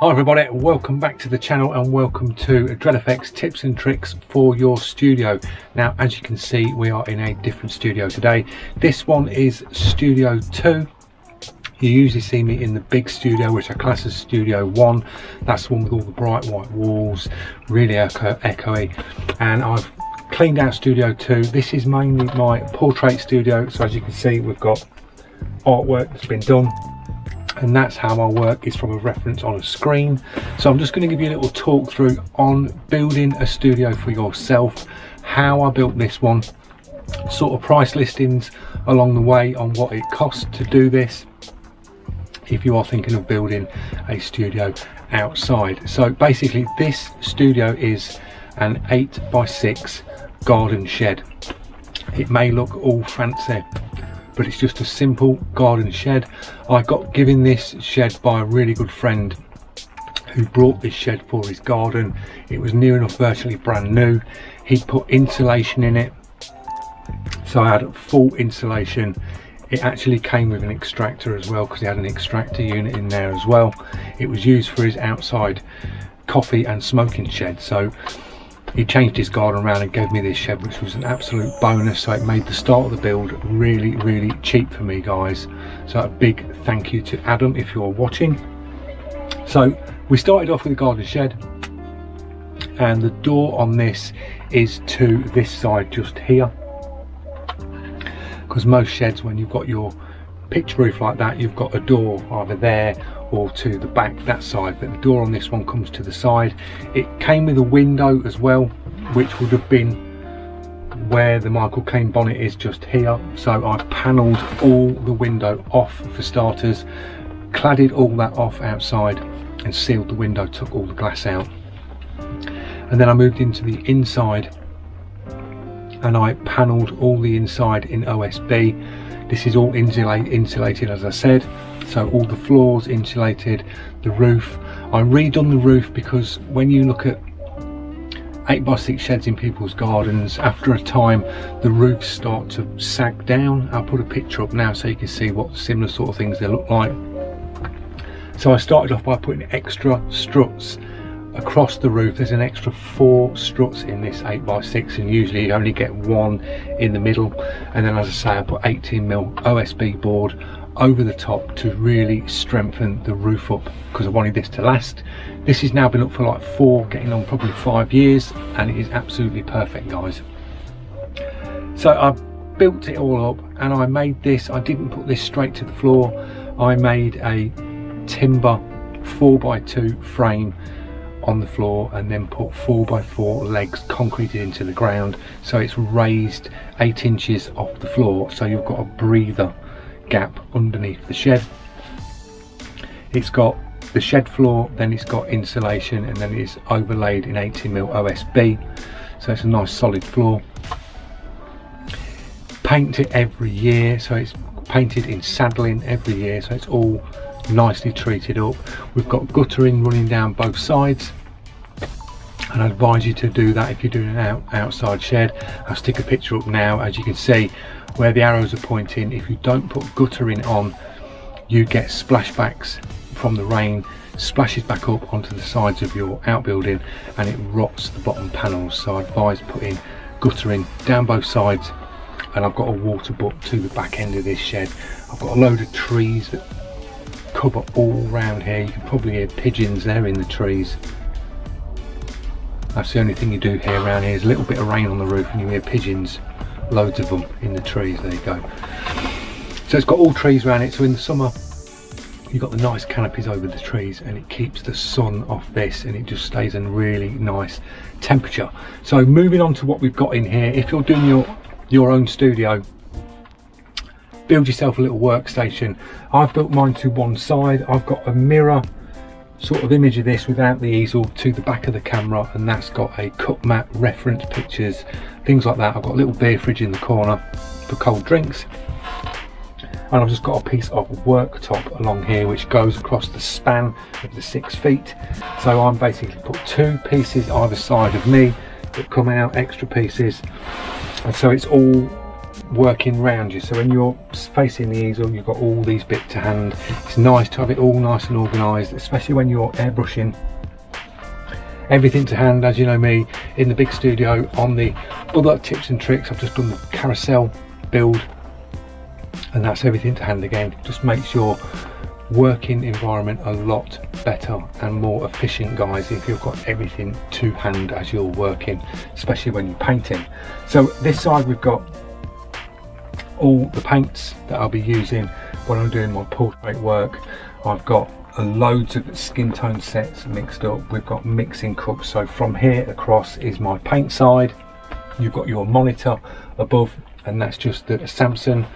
Hi everybody, welcome back to the channel and welcome to Dred FX tips and tricks for your studio. Now as you can see, we are in a different studio today. This one is Studio 2. You usually see me in the big studio, which I class as Studio 1. That's the one with all the bright white walls, really echoey. And I've cleaned out Studio 2. This is mainly my portrait studio. So as you can see, we've got artwork that's been done. And that's how my work is from a reference on a screen. So I'm just going to give you a little talk through on building a studio for yourself, how I built this one, sort of price listings along the way on what it costs to do this if you are thinking of building a studio outside. So basically this studio is an 8x6 garden shed. It may look all fancy, but it's just a simple garden shed. I got given this shed by a really good friend who brought this shed for his garden. It was near enough virtually brand new. He'd put insulation in it, so I had full insulation. It actually came with an extractor as well, because he had an extractor unit in there as well. It was used for his outside coffee and smoking shed, so he changed his garden around and gave me this shed, which was an absolute bonus. So it made the start of the build really, really cheap for me, guys. So a big thank you to Adam if you're watching. So we started off with a garden shed, and the door on this is to this side just here, because most sheds, when you've got your pitch roof like that, you've got a door either there or to the back, that side, but the door on this one comes to the side. It came with a window as well, which would have been where the Michael Caine bonnet is, just here. So I panelled all the window off for starters, cladded all that off outside and sealed the window, took all the glass out. And then I moved into the inside and I panelled all the inside in OSB. This is all insulated, as I said, so all the floors insulated, the roof. I redone the roof because when you look at 8x6 sheds in people's gardens, after a time the roofs start to sag down. I'll put a picture up now so you can see what similar sort of things they look like. So I started off by putting extra struts across the roof. There's an extra 4 struts in this 8x6, and usually you only get 1 in the middle. And then, as I say, I put 18mm OSB board over the top to really strengthen the roof up, because I wanted this to last. This has now been up for like 4, getting on probably 5 years, and it is absolutely perfect, guys. So I built it all up and I made this. I didn't put this straight to the floor. I made a timber 4x2 frame on the floor and then put 4x4 legs concreted into the ground, so it's raised 8 inches off the floor, so you've got a breather gap underneath the shed. It's got the shed floor, then it's got insulation, and then it's overlaid in 18mm OSB, so it's a nice solid floor. Paint it every year, so it's painted in saddling every year, so it's all nicely treated up. We've got guttering running down both sides, and I advise you to do that if you're doing an outside shed. I'll stick a picture up now. As you can see where the arrows are pointing, if you don't put guttering on, you get splashbacks from the rain, splashes back up onto the sides of your outbuilding and it rots the bottom panels. So I advise putting guttering down both sides. And I've got a water butt to the back end of this shed. I've got a load of trees that cover all round here. You can probably hear pigeons there in the trees. That's the only thing you do hear around here, is a little bit of rain on the roof and you hear pigeons, loads of them in the trees. There you go. So it's got all trees around it, so in the summer you've got the nice canopies over the trees and it keeps the sun off this and it just stays in really nice temperature. So moving on to what we've got in here, if you're doing your own studio, build yourself a little workstation. I've built mine to one side. I've got a mirror sort of image of this without the easel to the back of the camera, and that's got a cut mat, reference pictures, things like that. I've got a little beer fridge in the corner for cold drinks, and I've just got a piece of worktop along here which goes across the span of the 6 feet. So I'm basically put 2 pieces either side of me that come out extra pieces, and so it's all working round you. So when you're facing the easel, you've got all these bits to hand. It's nice to have it all nice and organised, especially when you're airbrushing everything to hand. As you know me, in the big studio, on the other tips and tricks, I've just done the carousel build, and that's everything to hand again. Just makes your working environment a lot better and more efficient, guys, if you've got everything to hand as you're working, especially when you're painting. So this side we've got all the paints that I'll be using when I'm doing my portrait work. I've got loads of skin tone sets mixed up. We've got mixing cups, so from here across is my paint side. You've got your monitor above, and that's just the Samsung.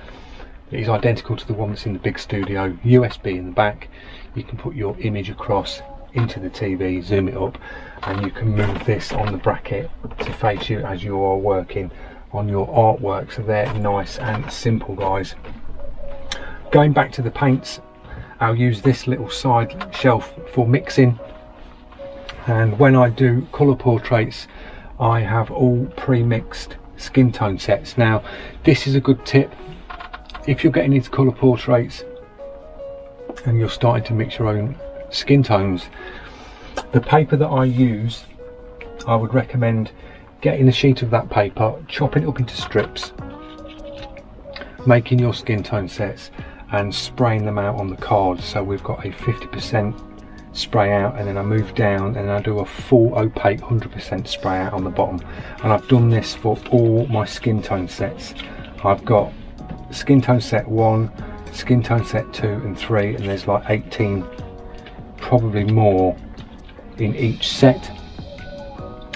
It is identical to the one that's in the big studio. USB in the back, you can put your image across into the TV, zoom it up, and you can move this on the bracket to face you as you are working on your artwork. So they're nice and simple, guys. Going back to the paints, I'll use this little side shelf for mixing, and when I do colour portraits, I have all pre-mixed skin tone sets. Now this is a good tip if you're getting into colour portraits and you're starting to mix your own skin tones. The paper that I use, I would recommend getting a sheet of that paper, chopping it up into strips, making your skin tone sets and spraying them out on the card. So we've got a 50% spray out, and then I move down and I do a full opaque 100% spray out on the bottom. And I've done this for all my skin tone sets. I've got skin tone set 1, skin tone set 2 and 3, and there's like 18, probably more, in each set.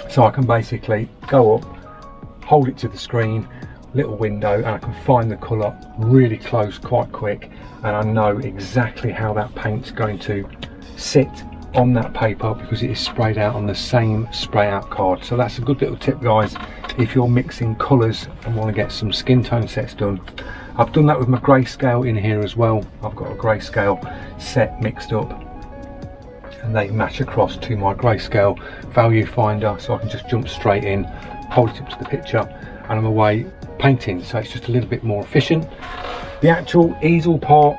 So I can basically go up, hold it to the screen, little window, and I can find the colour really close quite quick, and I know exactly how that paint's going to sit on that paper because it is sprayed out on the same spray out card. So that's a good little tip, guys, if you're mixing colours and want to get some skin tone sets done. I've done that with my grayscale in here as well. I've got a grayscale set mixed up, and they match across to my grayscale value finder, so I can just jump straight in, hold it up to the picture, and I'm away painting. So it's just a little bit more efficient. The actual easel part,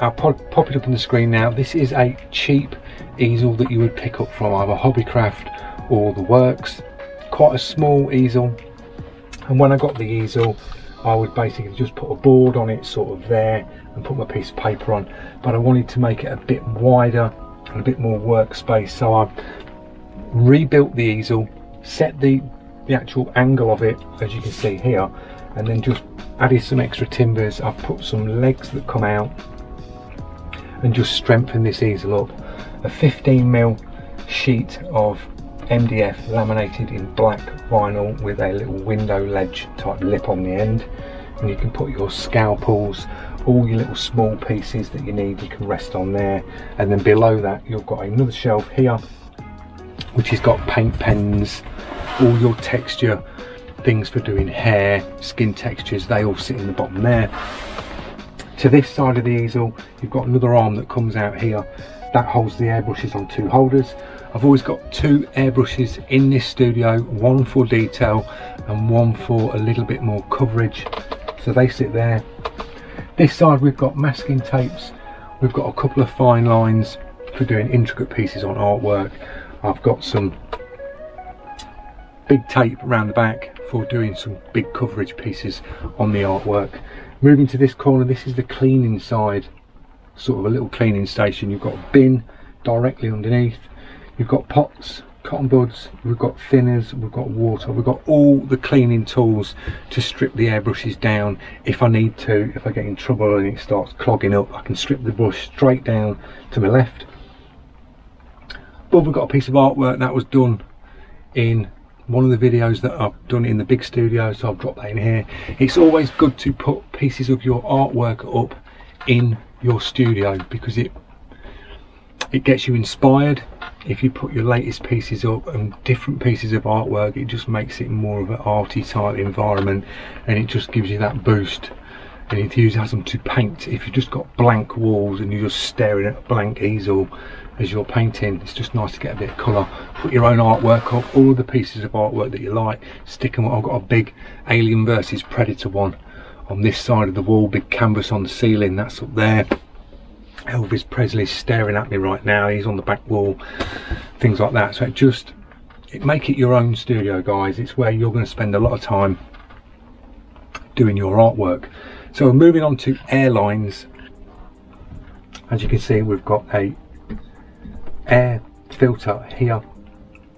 I'll pop it up on the screen now. This is a cheap easel that you would pick up from either Hobbycraft or The Works. Quite a small easel, and when I got the easel, I would basically just put a board on it, sort of there, and put my piece of paper on, but I wanted to make it a bit wider and a bit more workspace. So I rebuilt the easel, set the actual angle of it, as you can see here, and then just added some extra timbers. I've put some legs that come out and just strengthen this easel up. A 15mm sheet of MDF laminated in black vinyl with a little window ledge type lip on the end, and you can put your scalpels, all your little small pieces that you need, you can rest on there. And then below that you've got another shelf here which has got paint pens, all your texture things for doing hair, skin textures, they all sit in the bottom there. To this side of the easel you've got another arm that comes out here that holds the airbrushes on two holders. I've always got two airbrushes in this studio, one for detail and one for a little bit more coverage, so they sit there. This side we've got masking tapes, we've got a couple of fine lines for doing intricate pieces on artwork. I've got some big tape around the back for doing some big coverage pieces on the artwork. Moving to this corner, this is the cleaning side, sort of a little cleaning station. You've got a bin directly underneath, you've got pots, cotton buds, we've got thinners, we've got water, we've got all the cleaning tools to strip the airbrushes down if I need to. If I get in trouble and it starts clogging up, I can strip the brush straight down to my left. But we've got a piece of artwork that was done in one of the videos that I've done in the big studio, so I've dropped that in here. It's always good to put pieces of your artwork up in your studio because it gets you inspired. If you put your latest pieces up and different pieces of artwork, it just makes it more of an arty type environment, and it just gives you that boost and enthusiasm to paint. If you've just got blank walls and you're just staring at a blank easel as you're painting, it's just nice to get a bit of colour. Put your own artwork up, all of the pieces of artwork that you like, stick them up. I've got a big Alien versus Predator one on this side of the wall, big canvas on the ceiling, that's up there. Elvis Presley's staring at me right now, he's on the back wall, things like that. So it just, make it your own studio, guys. It's where you're going to spend a lot of time doing your artwork. So we're moving on to airlines. As you can see, we've got a air filter here,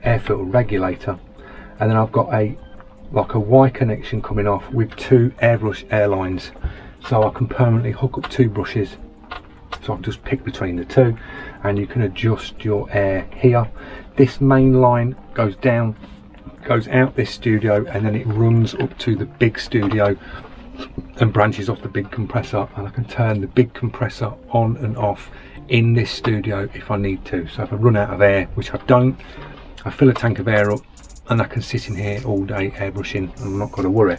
air filter regulator, and then I've got a like a Y connection coming off with two airbrush airlines, so I can permanently hook up two brushes, so I can just pick between the two, and you can adjust your air here. This main line goes down, goes out this studio, and then it runs up to the big studio and branches off the big compressor, and I can turn the big compressor on and off in this studio if I need to. So if I run out of air, which I don't, I fill a tank of air up and I can sit in here all day airbrushing and I'm not going to worry.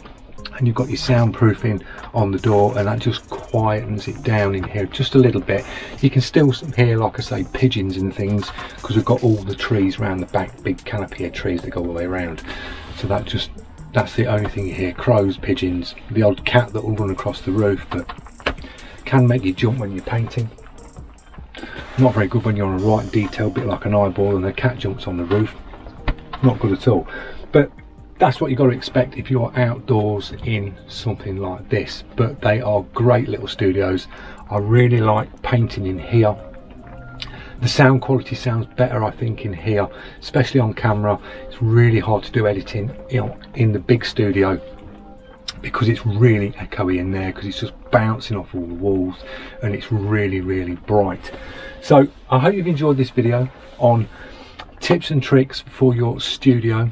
And you've got your soundproofing on the door, and that just quietens it down in here just a little bit. You can still hear, like I say, pigeons and things, because we've got all the trees round the back, big canopy of trees that go all the way around. So that just, that's the only thing you hear, crows, pigeons, the odd cat that will run across the roof, but can make you jump when you're painting. Not very good when you're on a right detail, bit like an eyeball, and a cat jumps on the roof. Not good at all. But that's what you've got to expect if you're outdoors in something like this. But they are great little studios. I really like painting in here. The sound quality sounds better, I think, in here, especially on camera. It's really hard to do editing, you know, in the big studio, because it's really echoey in there, because it's just bouncing off all the walls, and it's really, really bright. So I hope you've enjoyed this video on tips and tricks for your studio.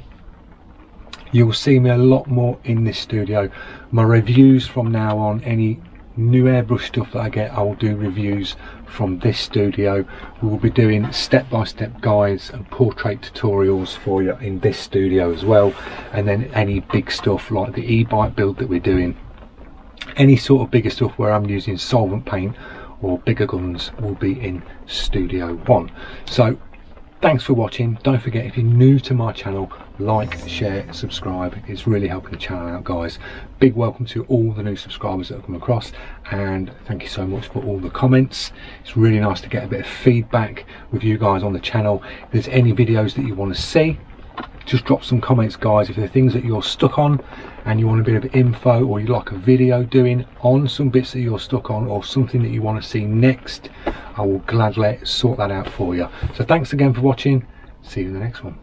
You will see me a lot more in this studio. My reviews from now on, any new airbrush stuff that I get, I will do reviews from this studio. We will be doing step-by-step guides and portrait tutorials for you in this studio as well, and then any big stuff like the e-bike build that we're doing, any sort of bigger stuff where I'm using solvent paint or bigger guns, will be in studio one. So thanks for watching. Don't forget, if you're new to my channel, like, share, subscribe. It's really helping the channel out, guys. Big welcome to all the new subscribers that have come across, and thank you so much for all the comments. It's really nice to get a bit of feedback with you guys on the channel. If there's any videos that you want to see, just drop some comments, guys. If there are things that you're stuck on and you want a bit of info, or you like a video doing on some bits that you're stuck on, or something that you want to see next, I will gladly sort that out for you. So thanks again for watching. See you in the next one.